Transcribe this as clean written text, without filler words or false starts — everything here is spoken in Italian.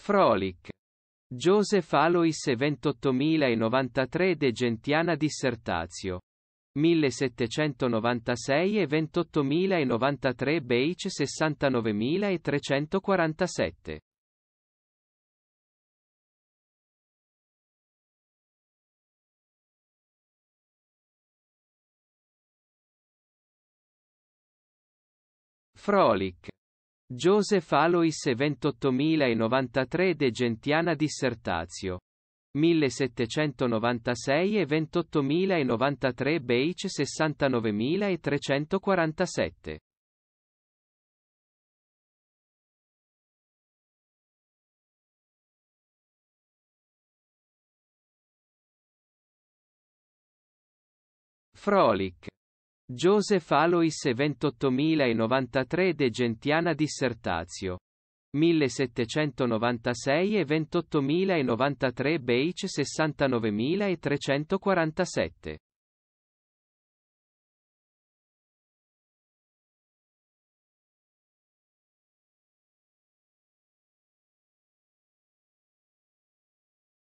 Fröhlich. Joseph Alois 28093 De gentiana dissertatio. 1796 e 28093 BEIC 69347. Fröhlich. Joseph Alois 28093 De gentiana dissertatio. 1796 e 28093 BEIC 69347. Fröhlich. Joseph Alois 28093 De gentiana dissertatio. 1796 e 28093 BEIC 69347.